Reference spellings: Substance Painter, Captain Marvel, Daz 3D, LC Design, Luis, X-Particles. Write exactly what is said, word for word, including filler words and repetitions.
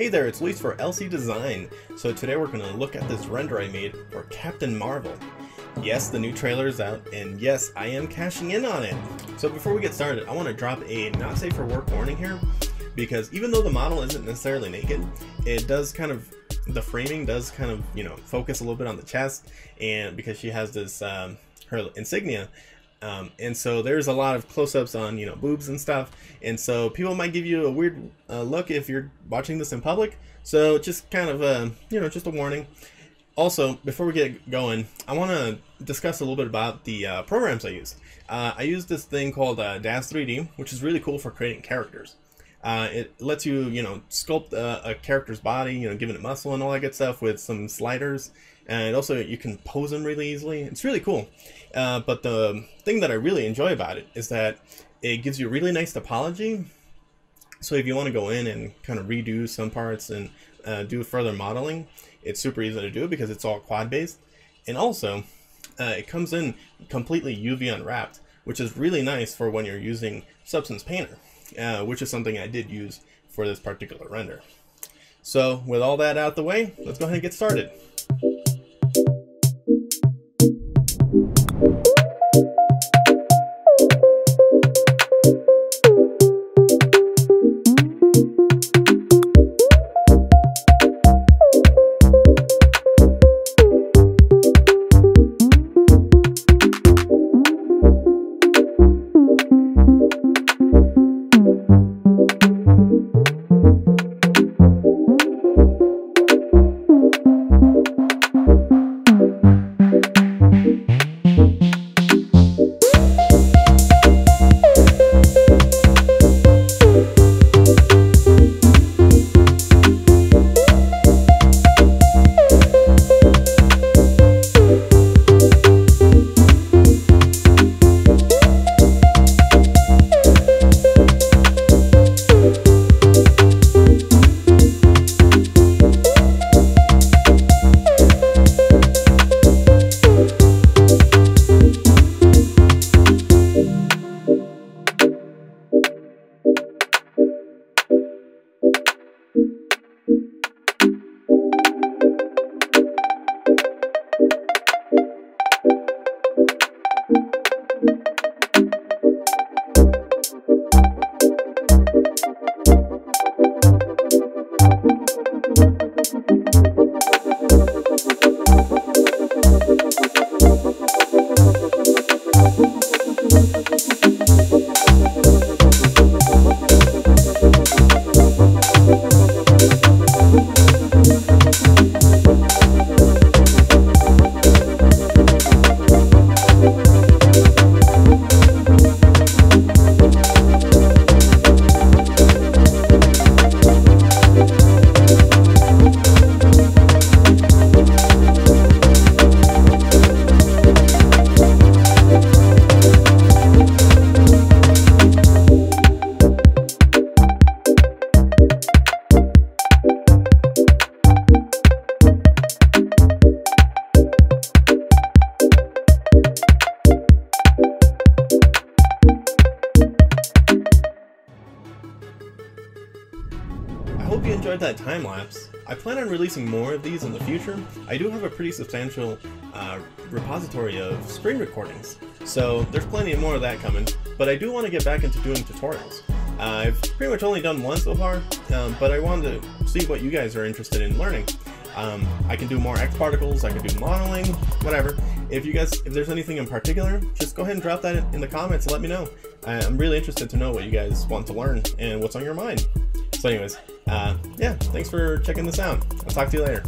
Hey there, it's Luis for L C Design. So today we're going to look at this render I made for Captain Marvel. Yes, the new trailer is out, and yes, I am cashing in on it. So before we get started, I want to drop a not safe for work warning here, because even though the model isn't necessarily naked, it does kind of, the framing does kind of, you know, focus a little bit on the chest, and because she has this, um, her insignia, Um, and so there's a lot of close-ups on, you know, boobs and stuff, and so people might give you a weird uh, look if you're watching this in public. So just kind of a, you know, just a warning. Also, before we get going, I want to discuss a little bit about the uh, programs I used. Uh, I used this thing called uh, Daz three D, which is really cool for creating characters. Uh, it lets you, you know, sculpt uh, a character's body, you know, giving it muscle and all that good stuff with some sliders. And also, you can pose them really easily. It's really cool. Uh, but the thing that I really enjoy about it is that it gives you a really nice topology. So if you want to go in and kind of redo some parts and uh, do further modeling, it's super easy to do because it's all quad-based. And also, uh, it comes in completely U V unwrapped, which is really nice for when you're using Substance Painter. Uh, which is something I did use for this particular render. So with all that out the way, let's go ahead and get started. Hope you enjoyed that time lapse. I plan on releasing more of these in the future. I do have a pretty substantial uh, repository of screen recordings, so there's plenty more of that coming, but I do want to get back into doing tutorials. Uh, I've pretty much only done one so far, um, but I wanted to see what you guys are interested in learning. Um, I can do more X-Particles, I can do modeling, whatever. If you guys, if there's anything in particular, just go ahead and drop that in the comments and let me know. I, I'm really interested to know what you guys want to learn and what's on your mind. So anyways, uh, yeah, thanks for checking this out. I'll talk to you later.